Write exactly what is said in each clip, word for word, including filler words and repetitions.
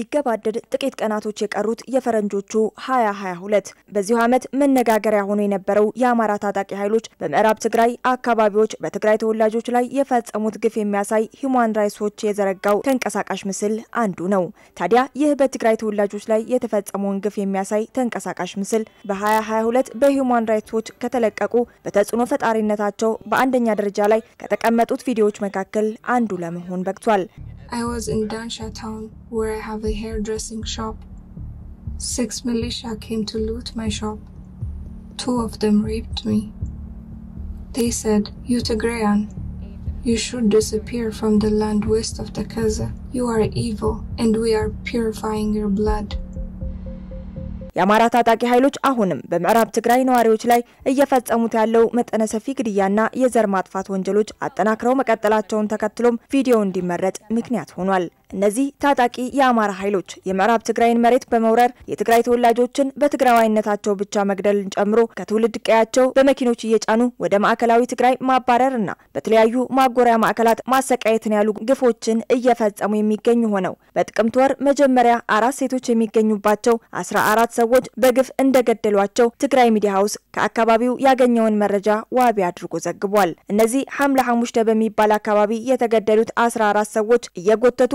لكبادر تكيد كاناتو تشيك أروت يفرنجوشو هايا هايا هولت بزيوهامت من نقاقري هوني نبرو ياماراتا تاكي هايلوش بمقراب تقراي آكابابيوش بتقراي تولاجوش لاي يفلت أمودقفي مياساي همان رايس هوتش يزرقاو تنكساك أشمسل آندو نو تاديا يهبت تقراي تولاجوش لاي يتفلت أمودقفي مياساي تنكساك أشمسل بهايا هايا هولت بهمان رايس هوتش كتلقاقو بتسونوفت عارينتاتشو بأندن يادرجالاي كتكامتوت فيديوش مكاكل آندو لامهون بكتوال I was in Dansha town where I have a hairdressing shop. Six militia came to loot my shop. Two of them raped me. They said, "You Tigrayan, you should disappear from the land west of Takaza. You are evil and we are purifying your blood." የአማራ ታጣቂ ኃይሎች አሁንም በመዕራብ ትግራይ ነዋሪዎች ላይ እየፈጸሙት ያለው መጠነ ሰፊ ግድያና የዘር ማጥፋት ወንጀሎች አጠናክረው መቀጠላቸውን ተከትሎም ቪዲዮ እንዲመረጥ ምክንያት ሆኗል። እነዚህ ታጣቂ የአማራ ኃይሎች የመዕራብ ትግራይን መሬት በመውረር የትግራይ ተወላጆችን በትግራዋይነታቸው ብቻ መግደልን ጨምሮ ከትውልድ ቀያቸው በመኪኖች እየጫኑ ወደ ማዕከላዊ ትግራይ ማባረርና በተለያዩ ማጎሪያ ማዕከላት ማሰቃየትን ያሉ ግፎችን እየፈጸሙ የሚገኙ ሆነው በጥቅምት ወር መጀመሪያ አራት ሴቶች የሚገኙባቸው አስራ አራት ሰዎች በግፍ እንደገደሏቸው ትግራይ ሚዲያ ሃውስ ከአካባቢው ያገኘውን መረጃ ዋቢ አድርጎ ዘግቧል። እነዚህ ሐምላ ሐሙሽተ በሚባል አካባቢ የተገደሉት አስራ አራት ሰዎች እየጎተቱ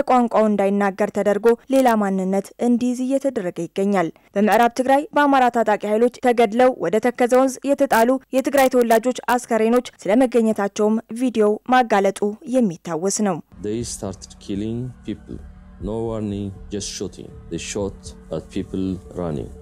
በቋንቋው እንዳይናገር ተደርጎ ሌላ ማንነት እንዲይዝ እየተደረገ ይገኛል። በመዕራብ ትግራይ በአማራ ታጣቂ ኃይሎች ተገድለው ወደ ተከዘ ወንዝ የተጣሉ የትግራይ ተወላጆች አስከሬኖች ስለመገኘታቸውም ቪዲዮ ማጋለጡ የሚታወስ ነው። They started killing people. No warning, just shooting. They shot at people running.